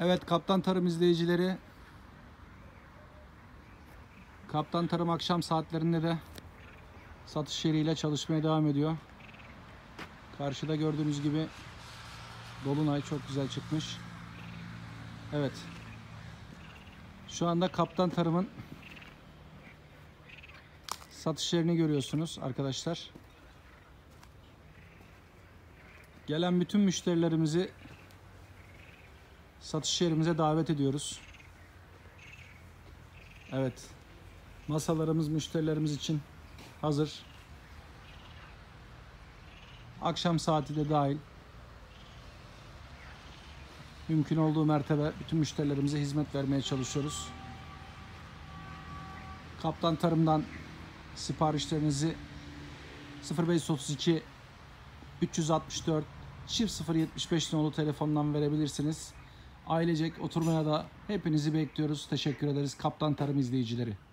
Evet Kaptan Tarım izleyicileri, Kaptan Tarım akşam saatlerinde de satış yeriyle çalışmaya devam ediyor. Karşıda gördüğünüz gibi dolunay çok güzel çıkmış. Evet. Şu anda Kaptan Tarım'ın satış yerini görüyorsunuz arkadaşlar. Gelen bütün müşterilerimizi satış yerimize davet ediyoruz. Evet. Masalarımız müşterilerimiz için hazır. Akşam saati de dahil. Mümkün olduğu mertebe bütün müşterilerimize hizmet vermeye çalışıyoruz. Kaptan Tarım'dan siparişlerinizi 0532 364 075 numaralı telefondan verebilirsiniz. Ailecek oturmaya da hepinizi bekliyoruz. Teşekkür ederiz Kaptan Tarım izleyicileri.